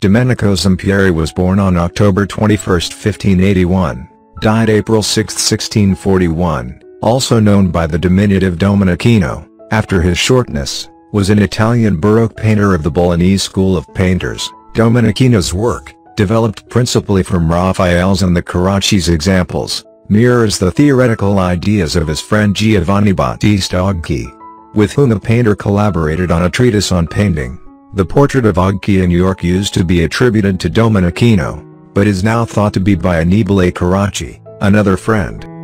Domenico Zampieri was born on October 21, 1581, died April 6, 1641, also known by the diminutive Domenichino, after his shortness, was an Italian Baroque painter of the Bolognese School of Painters. Domenichino's work, developed principally from Raphael's and the Carracci's examples, mirrors the theoretical ideas of his friend Giovanni Battista Agucchi, with whom the painter collaborated on a treatise on painting. The portrait of Agucchi in York used to be attributed to Domenichino, but is now thought to be by Annibale Carracci, another friend.